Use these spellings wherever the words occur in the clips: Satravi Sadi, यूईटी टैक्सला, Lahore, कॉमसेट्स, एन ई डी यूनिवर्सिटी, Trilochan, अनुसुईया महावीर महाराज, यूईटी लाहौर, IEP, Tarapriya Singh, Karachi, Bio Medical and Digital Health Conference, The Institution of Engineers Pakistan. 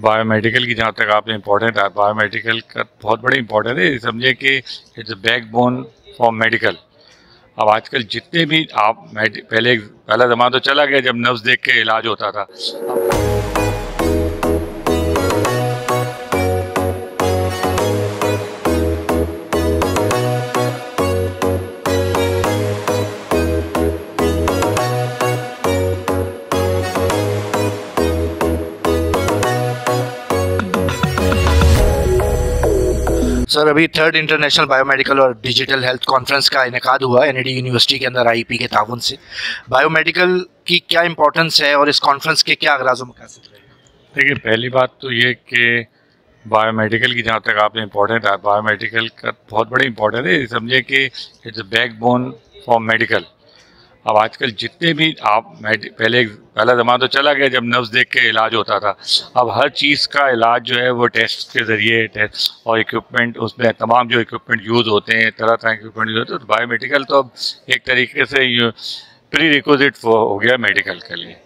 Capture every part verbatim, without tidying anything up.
Biomedical की, जहाँ तक आपने इम्पोर्टेंट है, बायोमेडिकल का बहुत बड़ी इम्पोर्टेंट है, समझे कि it's a backbone for medical. अब आजकल जितने भी आप पहले पहला ज़माना तो चला गया जब नब्ज़ देख के इलाज होता था। सर अभी थर्ड इंटरनेशनल बायोमेडिकल और डिजिटल हेल्थ कॉन्फ्रेंस का इनेकाद हुआ एन ई डी यूनिवर्सिटी के अंदर आई पी के ताउन से। बायोमेडिकल की क्या इंपॉर्टेंस है और इस कॉन्फ्रेंस के क्या अगराज मकासद रहे? देखिए, पहली बात तो ये कि बायोमेडिकल की, जहाँ तक आपने इम्पोर्टेंट है, बायोमेडिकल का बहुत बड़ी इम्पोर्टेंट है, समझे कि it's a backbone for medical. अब आजकल जितने भी आप पहले पहला ज़माना तो चला गया जब नब्ज़ देख के इलाज होता था। अब हर चीज़ का इलाज जो है वो टेस्ट के ज़रिए, टेस्ट और इक्विपमेंट, उसमें तमाम जो इक्विपमेंट यूज़ होते हैं, तरह तरह के इक्विपमेंट यूज़ होते हैं। तो बायोमेडिकल तो अब एक तरीके से प्री रिक्विजिट हो गया मेडिकल के लिए,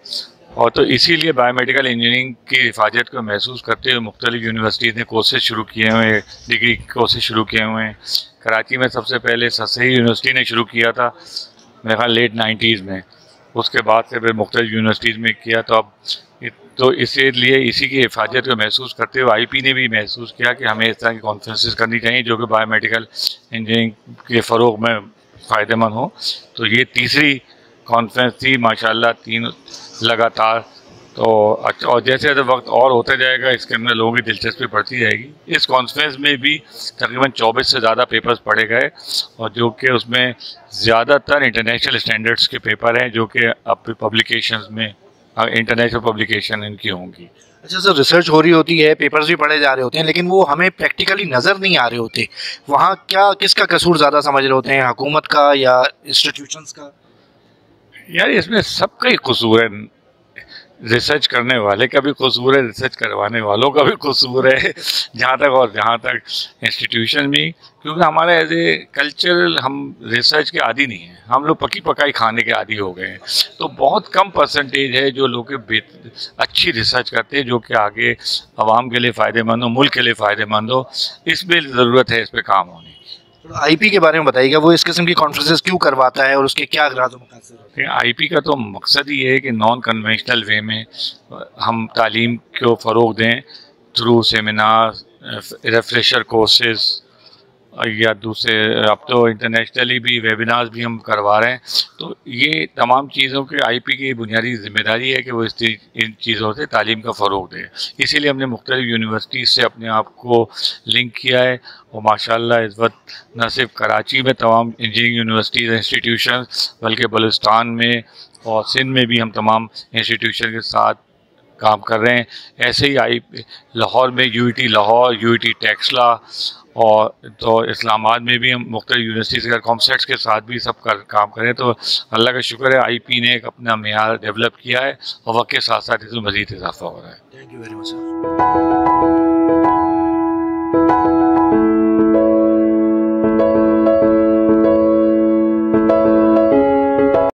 और तो इसीलिए बायोमेडिकल इंजीनियरिंग की हिफाजत को महसूस करते हुए मुख्तलिफ़ यूनिवर्सिटीज़ ने कोर्सेज शुरू किए हुए हैं, डिग्री कोर्सेज शुरू किए हुए हैं। कराची में सबसे पहले ससई यूनिवर्सिटी ने शुरू किया था मेरे ख्याल लेट नाइन्टीज़ में, उसके बाद से फिर मुख्तलिफ़ यूनिवर्सिटीज़ में किया। तो अब तो इसीलिए इसी की हिफाजत को महसूस करते हुए आई पी ने भी महसूस किया कि हमें इस तरह की कॉन्फ्रेंसेस करनी चाहिए जो कि बायोमेडिकल इंजीनियरिंग के फ़रोग में फ़ायदेमंद हो। तो ये तीसरी कॉन्फ्रेंस थी माशाल्लाह, तीन लगातार। तो अच्छा, और जैसे जैसे वक्त और होता जाएगा इसके अंदर लोगों की दिलचस्पी बढ़ती जाएगी। इस कॉन्फ्रेंस में भी तकरीबन चौबीस से ज़्यादा पेपर्स पढ़े गए, और जो कि उसमें ज़्यादातर इंटरनेशनल स्टैंडर्ड्स के पेपर हैं जो कि अब पब्लिकेशंस में, इंटरनेशनल पब्लिकेशन इनकी होंगी। अच्छा सर, रिसर्च हो रही होती है, पेपर्स भी पढ़े जा रहे होते हैं, लेकिन वो हमें प्रैक्टिकली नज़र नहीं आ रहे होते। वहाँ क्या किसका कसूर ज़्यादा समझ रहे होते हैं, हुकूमत का या इंस्टीट्यूशंस का? यार इसमें सबका ही कसूर है, रिसर्च करने वाले का भी कसूर है, रिसर्च करवाने वालों का भी कसूर है, जहाँ तक और जहाँ तक इंस्टीट्यूशन भी, क्योंकि हमारा एज ए कल्चर हम रिसर्च के आदी नहीं हैं, हम लोग पकी पकाई खाने के आदी हो गए हैं। तो बहुत कम परसेंटेज है जो लोग अच्छी रिसर्च करते हैं जो कि आगे आवाम के लिए फ़ायदेमंद हो, मुल्क के लिए फ़ायदेमंद हो। इस पर ज़रूरत है इस पर काम होने। आईपी के बारे में बताइएगा, वो इस किस्म की कॉन्फ्रेंसेस क्यों करवाता है और उसके क्या अगराज मकासद होते हैं? आईपी का तो मकसद ही है कि नॉन कन्वेंशनल वे में हम तालीम को फ़रोग दें, थ्रू सेमिनार, रिफ्रेशर कोर्सेज, या दूसरे अब तो इंटरनेशनली भी वेबिनार्स भी हम करवा रहे हैं। तो ये तमाम चीज़ों के आईपी की बुनियादी जिम्मेदारी है कि वो इस इन चीज़ों से तालीम का फ़रोग दें। इसीलिए हमने मुख्तलिफ़ यूनिवर्सिटीज़ से अपने आप को लिंक किया है, और माशाल्लाह इस वक्त न सिर्फ कराची में तमाम इंजीनियरिंग यूनिवर्सिटीज़ इंस्टीट्यूशन, बल्कि बलूचिस्तान में और सिंध में भी हम तमाम इंस्टीट्यूशन के साथ काम कर रहे हैं। ऐसे ही आई लाहौर में यूईटी लाहौर, यूईटी टैक्सला, और तो इस्लामाबाद में भी हम मुख्तलिफ़ यूनिवर्सिटीज़ का कॉमसेट्स के साथ भी सब कर काम करें। तो अल्लाह का शुक्र है आई पी ने एक अपना मेयार डेवलप किया है, और वक्त के साथ साथ इसमें मज़ीद इजाफा हो रहा है। Thank you very much.